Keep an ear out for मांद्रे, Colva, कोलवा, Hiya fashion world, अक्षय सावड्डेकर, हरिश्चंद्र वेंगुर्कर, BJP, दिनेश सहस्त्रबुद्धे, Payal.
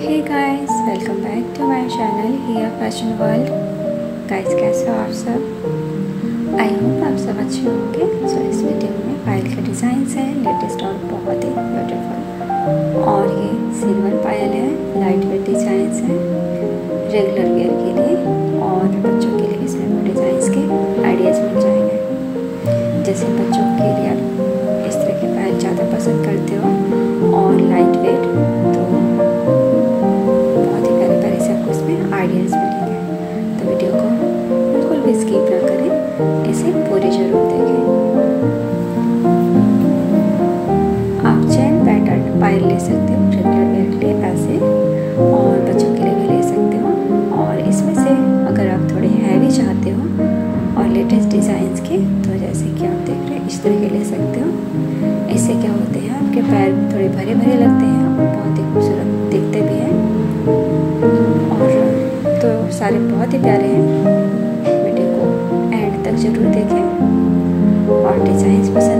Hey guys, welcome back to my channel here fashion world. Guys कैसे हो आप सब? आई होप आप सब अच्छे होंगे। सो इस वीडियो में पायल के डिज़ाइंस हैं लेटेस्ट और बहुत ही ब्यूटीफुल, और ये सिल्वर पायल है, लाइट वेट डिज़ाइंस हैं रेगुलर वेयर के लिए, और बच्चों के लिए इसमें वो डिज़ाइंस के आइडियाज़ मिल जाएंगे। जैसे बच्चों के लिए आप इस तरह के पायल ज़्यादा पसंद करते हो और लाइट वेट, तो आइडियाज़ मिलेंगे। तो वीडियो को बिल्कुल भी स्किप ना करें, इसे पूरे जरूर देखें। आप चैन पैटर्न पायल ले सकते हो रेगुलर वेयर के लिए ऐसे, और बच्चों के लिए भी ले सकते हो। और इसमें से अगर आप थोड़े हैवी चाहते हो और लेटेस्ट डिज़ाइंस के, तो जैसे कि आप देख रहे हैं इस तरह के ले सकते हो। इससे क्या होते हैं, आपके पैर थोड़े भरे भरे लगते हैं और बहुत ही खूबसूरत दिखते भी हैं, तो सारे बहुत ही प्यारे हैं। वीडियो को एंड तक जरूर देखें और डिज़ाइंस पसंद